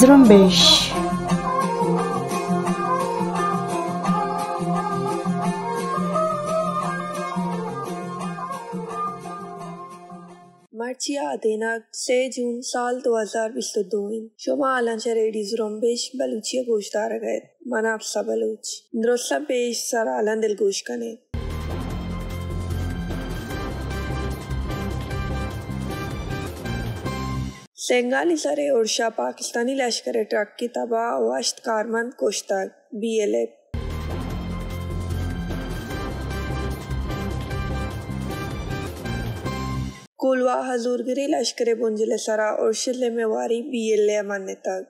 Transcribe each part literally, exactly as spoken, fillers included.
Zrumbesh. अदेनाक से जून साल दो हजार बीस दो शुमा आलंचा रेडियो ज़रुम्बेश बलूचिया गोश्तार गए मना आप सब बलूच दरोसा पेश सर आलन दिल गोश कने सेंगाली सरे ओरशा पाकिस्तानी लश्कर ट्रक की तबाह वाश्त कारमंद कोश्ताक बी एल एफ कोलवा हजूरगिरी लश्कर बुंजले सरा और शिले में वारी बी एल ए अमान तक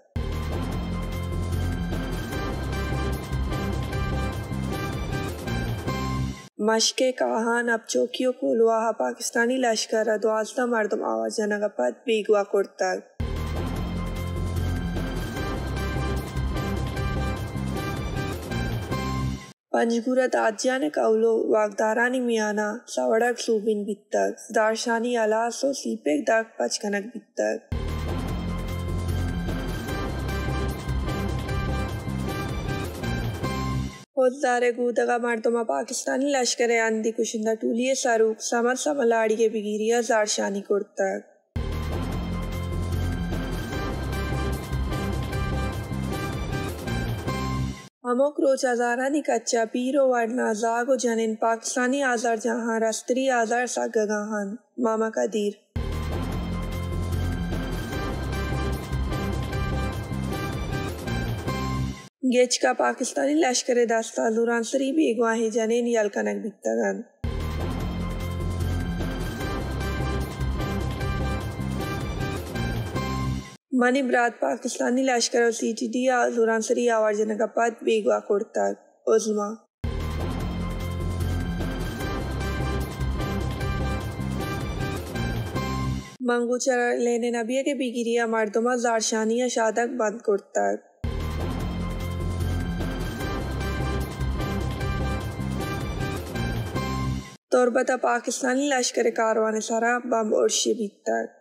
मशके काहान अब चौकियों कोलवा पाकिस्तानी लश्कर अदवास्ता मर्दम आवाज नगपत बीगवा कुर्द तक पंजगुरा दाजिया ने कौलो वागदारानी मियाना सवड़क सूबिन बितक दारशानी अलासो सीपेक दाग पचकनक बितक फौजदारे गुदगा मर्दमा पाकिस्तानी लश्कर आंधी कुशिंदा टूलिये सारूक समर समलाड़ी के बिगिरिया दारशानी कुर्तक अमोक रोज हजारा नि कच्चा पीरो वरना जागो जनिन पाकिस्तानी आजार जहां रस्तरी आजार सा गगाहन मामा कदीर गेच का पाकिस्तानी लश्कर दास्ता दुरांसरी बेगवाही जनिन यलकनक बितगन मनी ब्रात पाकिस्तानी लश्कर और सी टी डी दुरांसरी आवाज नगपत बेगवा कुर्तक उजमा मंगू चरा लेने नबिया के बिगिरिया मर्दमा जारशानिया शादक बंद कुर्तक तोरबता पाकिस्तानी लश्कर कारवाने सारा बम और शिबिक तक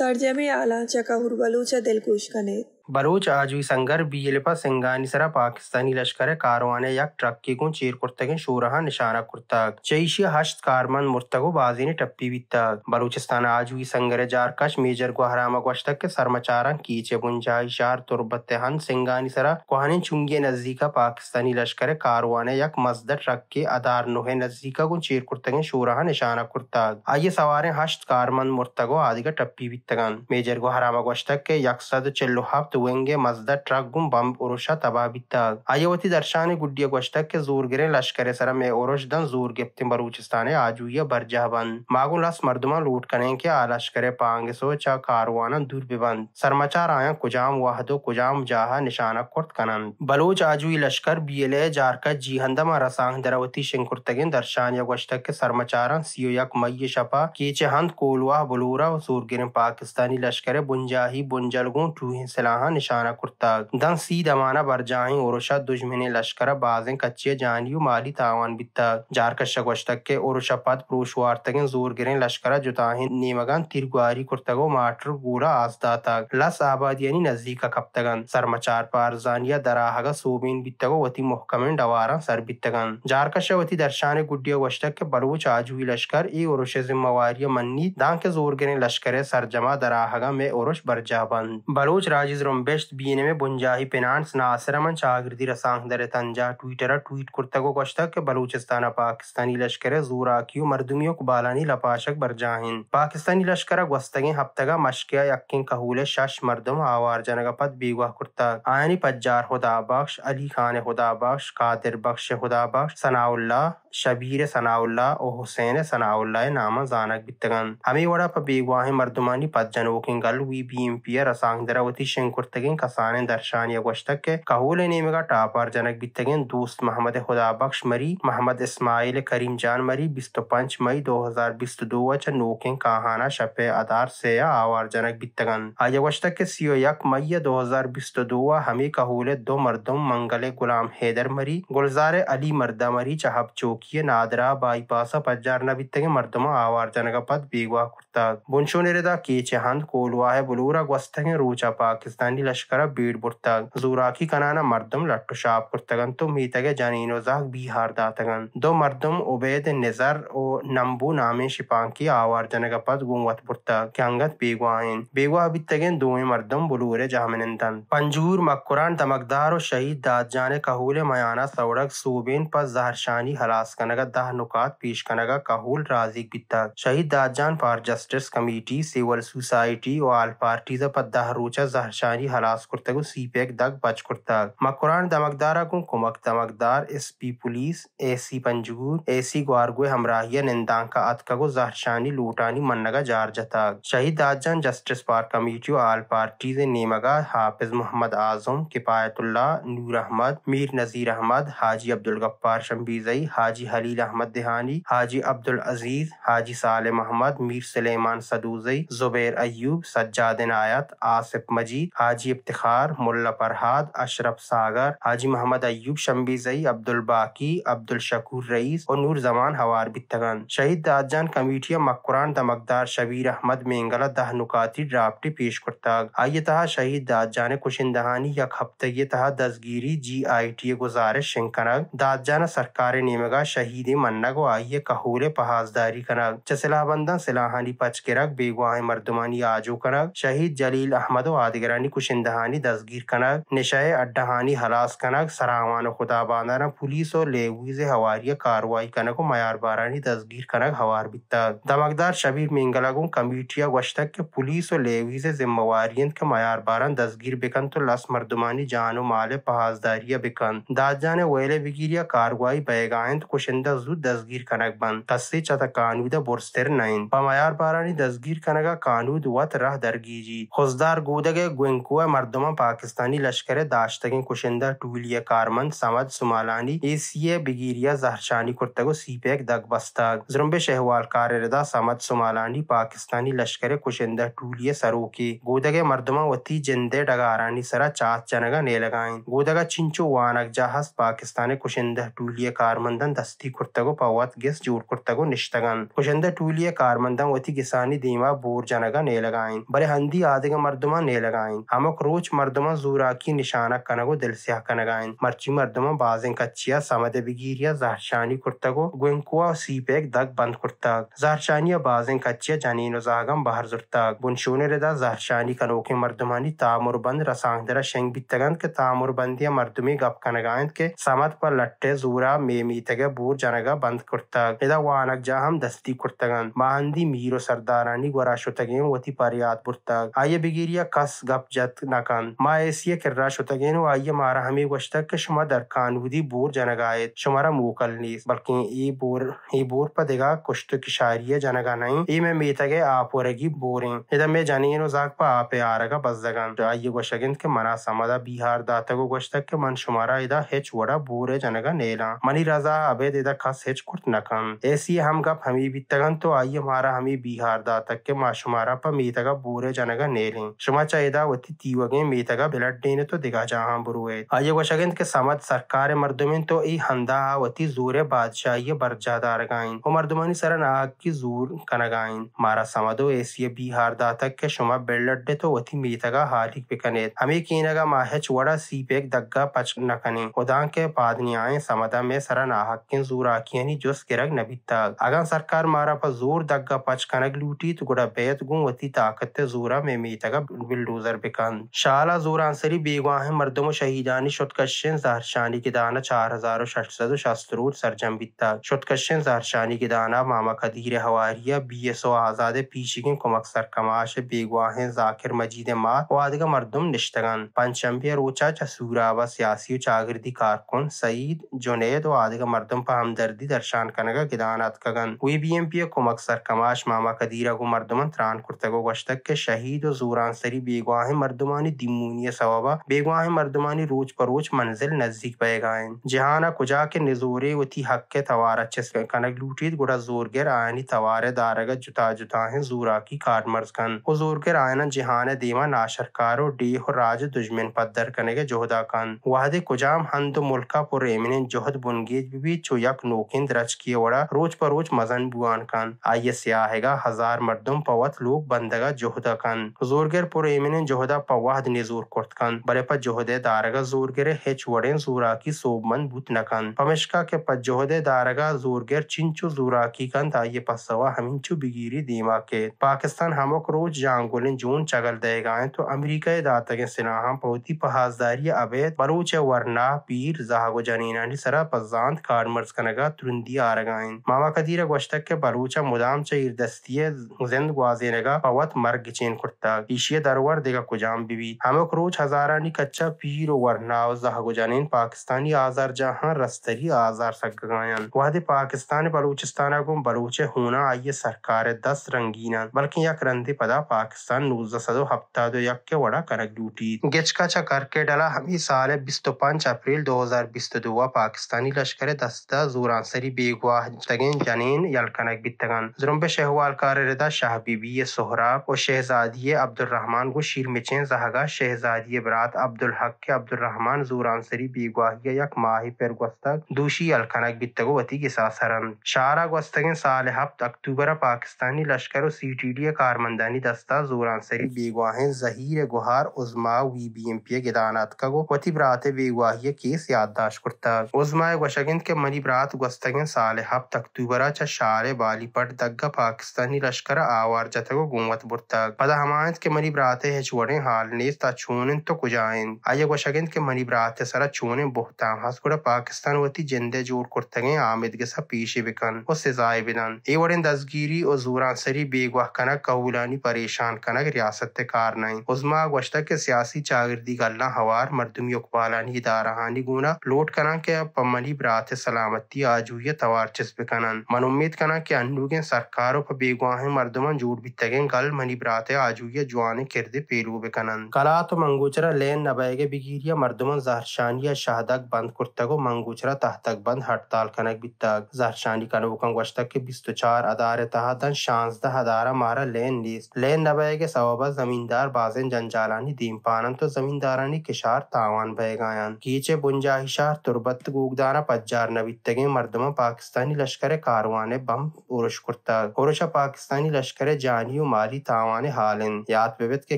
सरजमे आला चकाहुर बलूचा दिलकुश कने बलूच आज हुई संगर बीएलपा सिंगानी सरा पाकिस्तानी लश्कर कारवाने यक ट्रक्की को चीर कुर्तक शोरहा निशाना कुर्तक जैशी हश्त कारमन मुर्तगो बाजी ने टप्पी भी तक बलूचिस्तान आज हुई संगर जारकश मेजर को हरामा गोश्तक के सरमचारा कीचे बुंजाइशार तुरबतहन सिंगानी सरा कोहाने चुंगे नजदीका पाकिस्तानी लश्कर कारवाने यक मजदर ट्रक के आधार नोहे नजदीका को चीर कुर्तक शोरहा निशाना कुर्तक आइए सवारें हश्त कारमन मुर्तगो आदि का टप्पी भी तगन मेजर को हरामा गोश्तक के यकसद चिल्लोहाब वेंगे मजदा ट्रक गुम बम उरोशा तबाह बितग आयवती दर्शाने गुड्डिया गोश्तक के जोर गिरे लश्कर सरा में उरोश दन जोर गिफ्ते बलूचिस्तान आजुया बरजहबंद मागो लस मर्दमा लूट करें के आलश्कर पांगे सो चा कारवाना दुर्बिबंद सरमाचार आया कुजाम वाहदो कुजाम जाहा निशाना kurta Kanan Bloch आजुई Lashkar B L A जारका जीहंदमा रसांग दरावती शिंकुर्तगिन दर्शानिया गोश्तक के सरमाचारन सीओ यक मई शपा केचे हंद कोलवा बलूरा जोर गिरे पाकिस्तानी लश्कर बुंजाही बुंजलगो टूहे सलाह निशाना कुर्तक दन सी दमाना बरजाही ओरोशा दुश्मने लश्कर बाजें कच्चे जानियो माली तावान बितक जारकश गोश्तक के ओरोशा पद प्रोशवार तक जोर गिरे लश्कर जुताही नेमगन तिरगुआरी कुर्तगो माटर गोला आस्ता तक लस आबाद यानी नजदीक कप्तगन सरमचार पारजानिया दराहगा सोबीन बितगो वती मुहकमें डवारा सर बितगन जारकश वती दर्शाने गुड्डिया गोश्तक के बलूच आज हुई लश्कर ए ओरोशे जिम्मेवारी मन्नी दां के जोर गिरे लश्कर सरजमा दराहगा में ओरोश बरजाबंद बलूच राज बेस्ट बीएनए में बुंजाही पिनांस नासरमन चागिरदी रसांग दर तंजा ट्विटर ट्वीट कुर्तगो गोश्तक के बलूचिस्तान पाकिस्तानी लश्कर जोराकियो मर्दुमियों को बालानी लपाशक बरजाहिन पाकिस्तानी लश्कर गोस्तगे हफ्तगा मशकिया यक्किन कहूले शश मर्दम आवार जनगपत बेगवा कुर्तक आयनी पज्जार हुदा बख्श अली खान हुदा बख्श कादिर बख्श हुदा बख्श सनाउल्लाह शबीर सनाउल्ला और हुसैन सनाउल्ला नामा जानक बितगन हमें वड़ा पबेगवाह मर्दमानी पद जनों के गल हुई बी एम पी रसांग दरावती शेंकुर तगिन कसाने दर्शान या गोश्तक के कहूल नेमे का टापर जनक बितगन दोस्त मोहम्मद खुदा बख्श मरी मोहम्मद इस्माइल करीम जान मरी बिस्तो पंच मई दो हजार बिस्त दो नोकें कहाना शपे अदार से आवार जनक बितगन आज गोश्तक के सीओ यक मई दो हजार बिस्त दो हमें कहूल दो मर्दम मंगल गुलाम हैदर मरी गुलजार अली मर्दा मरी चहब चौकी नादरा बाईपास पजार नबित मर्दमा आवार जनक पद बेगवा कुर्ता बुनशो निरदा के चहंद कोलवा है बलूरा गोस्त रोचा पाकिस्तानी लश्कर बीड़ बुर्तग जूराकी कनाना मर्दम लट्टू शाप कुर्तगन तो मीतगे जानीनो जाग बिहार दातगन दो मर्दम उबैद नजर और नंबू नामे शिपांग की आवार जनक पद गुंवत बुर्तग क्यांगत बेगवाइन बेगवा बितगेन दो मर्दम बलूरे जामिनंदन पंजूर मकुरान दमकदार और शहीद दाद जाने कहूल मयाना सौड़क सूबेन पर जहरशानी हलास कनगा दाह नुकात पेश कनगा कहूल राजी बितक शहीद दादजान for justice committee civil society और आल पार्टीज पर दाह रोचा जहरशानी हलास कुर्तगु सीपेक दग बच कुर्तग मकुरान दमकदारा को कुमक दमकदार एसपी पुलिस एसी पंजूर एसी ग्वारगुए हमराहिया निंदांग का अतकगु जहरशानी लूटानी मनगा जार जतक शहीद दादजान जस्टिस फॉर कमेटी और आल पार्टीज नेमगा हाफिज मोहम्मद आजम किफायतुल्ला नूर अहमद मीर नजीर अहमद हाजी अब्दुल गफ्फार शम्बीजई हाजी हलील अहमद देहानी हाजी अब्दुल अजीज हाजी साले मोहम्मद मीर सलेमान सदूजई जुबैर अयूब सज्जाद नायत आसिफ मजीद हाजी इफ्तिखार मुल्ला फरहाद अशरफ सागर हाजी मोहम्मद अयूब शम्बीजई अब्दुल बाकी अब्दुल शकूर रईस और नूर जमान हवार बितगन शहीद दादजान कमेटिया मकुरान दमकदार शबीर अहमद मेंगला दह नुकाती ड्राफ्टी पेश कुर्ताग आइए तहा शहीद दादजान कुशिंदहानी या हफ्ते तहा दसगिरी जी आई टी गुजारिश कनक दादजाना सरकार नेमगा शहीद मन्ना को आइये कहूले पहाजदारी कनक चसला बंदा सिलाहानी पचकिरक बेगुआ मर्दमानी आजो कनक शहीद जलील अहमद आदिगरानी कुशिंदहानी दसगीर कनक निशाए अड्डहानी हलास कनक सरावान खुदा बांदाना पुलिस और लेवीज हवारिया कार्रवाई कनक मयार बारानी दसगीर कनक हवार बितक दमकदार शबीर मेंगला को कमेटिया वशतक के पुलिस और लेवीज जिम्मेवारियन के मयार बारान दसगीर बिकन तो लस मर्दमानी जानो माले पहाजदारिया बिकन दादजाने वेले बिगिरिया कार्रवाई बैगायन कुशिंदा जू दसगीर कनक बंद तस्से चता कानूद बुरस्तर नयन पमायार बारानी दसगीर कनका कानूद वत रह दरगीजी खुजदार गोदगे गुंकुआ मर्दमा पाकिस्तानी लश्कर दाश्तगे कुशिंदा टूलिया कारमन समझ सुमालानी एसीए बिगिरिया जहरशानी कुर्तगो सीपेक दग बस्तग ज़ुरुम्बेश अहवाल कार्यरदा समझ सुमालानी पाकिस्तानी लश्कर कुशिंदा टूलिया सरोके गोदगे मर्दमा वती जिंदे डगारानी सरा चात चनगा ने लगाएं गोदगा चिंचो वानक जहाज पाकिस्तानी कुशिंदा टूलिया कारमंदन दस्ती कुर्तगो पवत गिस जोड़ कुर्तगो निश्तगन कुशिंदा टूलिया कारमंदम वती गिसानी दीमा बोर जनगा ने लगाएं बरे हंदी आदिगा मर्दमा ने लगाएं हमक रोच मर्दमा जूराकी निशाना कनगो दिल से हक नगाएं मर्ची मर्दमा बाजें कच्चिया समदे बिगिरिया जहरशानी कुर्तगो गुंकुआ सीपेक दग बंद कुर्तग जहरशानिया बाजें कच्चिया जानीनो जागम बाहर जुर्तग बुनशोने रदा जहरशानी कनोके मर्दमानी तामुर बंद रसांगदरा शेंग बितगन के तामुर बंदिया मर्दमी गप कनगाएं के समद पर लट्टे जूरा मेमी तगे बोर जनगा बंद कुर्तग इदा वानक जाहम दस्ती कुर्तगन महांदी मीरो सरदारानी वराशोतगेन वती परियात बुर्तग आये बिगिरिया कस गप जत नकन मा एसिया किर्रा शोतगेन व आये मारा हमें वशतक के शुमा दरकानूदी बोर जनगायत शुमारा मोकल नीस बल्कि ई बोर ई बोर पर देगा कुश्त की शायरिया जनगा नहीं ई में मेतगे आप वरगी बोरें इदा में जानेन जाक पा आपे आरगा बसदगन आये गोशगिन के मना समदा बिहार दातगो गोशतक के मन शुमारा इदा हेच वड़ा बोरे जनगा नेला मनी रजा अबे देदा खस हेच कुर्त नकन ऐसी हम गप हमी बितगन तो आइए हमारा हमी बिहार दा तक के माशुमारा पर मेतगा बोरे जनगा नेले शुमा चाहेदा वती तीवगे मेतगा बिलट देने तो दिगा जहां बुरुए आइए वशगिंद के समझ सरकार मर्दमिन तो ई हंदा वती जोरे बादशाही बरजादा रगाइन और मर्दमानी सरन आग की जोर कनगाइन मारा समदो ऐसी बिहार दा तक के शुमा बिलट दे तो वती मेतगा हालिक बिकनेत हमें कीनगा माहच वड़ा सीपेक दग्गा पच नकने उदा के पादनी आए समदा में सरन आहक के जोर आखियानी जोस किरग नबी तक अगर सरकार मारा पर जोर दग्गा पच कनक लूटी तो गुड़ा बेत गुंवती ताकत जोरा में मेतगा बिलडोजर बिकन शाला जोर आंसरी बेगवाह मर्दमो शहीदानी शुतकशन जहरशानी की दाना चार हजार शस्त्र शस्त्रोट सरजम बिता शुतकशन जहरशानी की दाना मामा कदीर हवारिया बी एस ओ आजाद पीछे के कुमक सरकमाश बेगवाह जाकिर मजीद माँ वादगा मर्दम निश्तगन पंचम्बिया रोचा चसूरावा सियासी चागिरदी कारकुन सईद जुनेद वादगा मर्दम सिस्टम पर हमदर्दी दर्शान कनगा गिदानत कगन हुई बी एम पी को मकसर कमाश मामा कदीरा को मर्दमन त्रान कुर्तगो गश्तक के शहीद और जोरान सरी बेगवाह मर्दमानी दिमूनिया सवाबा बेगवाह मर्दमानी रोज परोज मंजिल नजदीक पैगाएं जहाना कुजा के निजोरे वती हक के तवारा चस्क कनक लूटीत गुड़ा जोर गिर आयनी तवारे दारगा जुता जुता है जोरा की कार मर्जकन और जोर गिर आयना जहान देमा नाशरकारो डेह और राज दुश्मन पदर कने के जोहदा कन वाहदे कुजाम हंद मुल्का पुर एमिन जोहद बुनगेज भी चोयक नोकिंद रच किए वड़ा रोज परोज मजन बुआन कन आइए स्याहेगा हजार मर्दम पवत लोग बंदगा जोहदा कन जोरगिर पुर एमिन जोहदा पवाहद निजोर कुर्त कन बरे पर जोहदे दारगा जोरगिर हेच वड़े जोरा की सोबमन भूत नकन पमेशका के पद जोहदे दारगा जोरगिर चिंचो जोरा की कन ताइए पसवा हमिंचो बिगिरी दीमा के पाकिस्तान हमक रोज जांगोलिन जोन चगल देगा तो अमेरिका दातगे सिनाहा पौती पहाजदारी अबेद बरोच वरना पीर जहागो जनीनानी सरा पजांत कार मर्ज कनगा तुरंदी आरगाइन मामा कदीरा गोश्तक के बरोचा मुदाम चीर दस्तिये जिंद ग्वाजेनगा पवत मर्ग चेन कुर्ता ईशिया दरवर देगा कुजाम बीवी हमक रोज हजारानी कच्चा पीर वरना जहागो जनीन पाकिस्तानी आजार जहां रस्तरी आजार सकगायन वादे पाकिस्तान बलूचिस्तान गुम बरोचे होना आइए सरकार दस रंगीना बल्कि यक रंदे पदा पाकिस्तान नूजा सदो हफ्ता दो यक के वड़ा कनक लूटी गिचकाचा करके डाला हमी साल बिस्तु पांच अप्रैल दो हजार बिस्तु दुआ पाकिस्तानी लश्कर दस्ता जोरानसरी बेगवाह तगेन जनीन यलकनक बितगन जुरुम्बेश अहवाल कारदा शाह बीबी सोहराब और शहजादी अब्दुलरहमान को शीर मिचें जहागा शहजादी बरात अब्दुल हक के अब्दुलरहमान जोरानसरी बेगवाह यक माही पर गोस्तक दूशी यलकनक बितगो वती के साथ सरन शारा गोस्तगें साल हफ्त अक्टूबर पाकिस्तानी लश्कर और सी टी डी कारमंदानी दस्ता जोरानसरी बेगवाह जहीर गुहार उजमा वी बी एम पी गिदानत कगो वती बरात बेगवाह केस याददाश्त कुर्ता उजमा वशगिंद के मनी बरात गोस्तगें साल हफ्त अक्टूबर चा शारे बाली पट दग्गा पाकिस्तानी लश्कर आवार जतगो गुमत बुर्तक पदा हमायत के मनी बराते हेचवड़े हाल नेज ता छून तो कुजाइन आये वशगिंद के मनी बराते सरा छूने बोहता हसगुड़ा पाकिस्तान वती जिंदे जोड़ कुर्तगें आमिद के सा पीशे बिकन और सजाए बिदन ए वड़े दसगिरी और जोरानसरी बेगवाह कनक कहूलानी परेशान कनक रियासत कार नहीं उजमा गोश्तक के सियासी चागिर्दी गल्ला हवार मरदमी उकबालानी इदारहानी गुना लोट कना के पमनी बरात सलामती आजूय तवार चस्प कनन मन उम्मीद कना के अनुगे सरकारों पर बेगवाहें मर्दमन जोड़ भी तगें गल मनी बरात आजूय जुआने किरदे पेरू बे कनन कला तो मंगोचरा लेन नबैगे बिगिरिया मर्दमन जहरशानिया शाहदक बंद कुर्तगो मंगोचरा तहतक बंद हड़ताल कनक बितक जहरशानी कनो कं गोश्तक के चौबीस अदारे तहतन शांसदा हदारा मारा लेन नीस लेन नबैगे सवाबा जमींदार बाजें जंजालानी दीम पानन तो जमींदारानी किशार तावान भय गायन कीचे बुंजाहिशार तुरबत गुगदाना पज्जार नबितगे मर्दमा पाकिस्तानी लश्कर कारवाने बम उरुश कुर्ता उरुशा पाकिस्तानी लश्कर जानियो माली तावाने हालन याद विविध के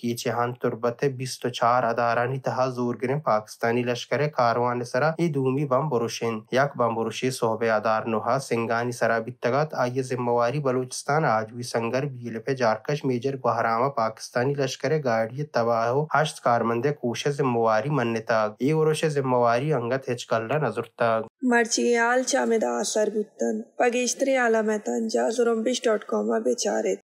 कीचे हन तुरबते बिस्तु चार अदारानी तहा जोर गिरे पाकिस्तानी लश्कर कारवाने सरा ये दूमी बम बुरुशिन यक बम बुरुशी सोहबे अदार नुहा सिंगानी सरा बितगत आइए जिम्मेवारी बलूचिस्तान आज भी संगर बील पे जारकश मेजर गुहरामा पाकिस्तानी लश्कर गाड़ी तबाहो हश्त कारमंदे कोशे जिम्मेवारी मन्नता ये उरोशे जिम्मेवारी अंगत हेचकल्ला नजुरता मर्चियाल चामेदा असर बुतन पगेस्त्रे आला मेहतान जा ज़ुरुम्बेश डॉट कॉम बेचारे।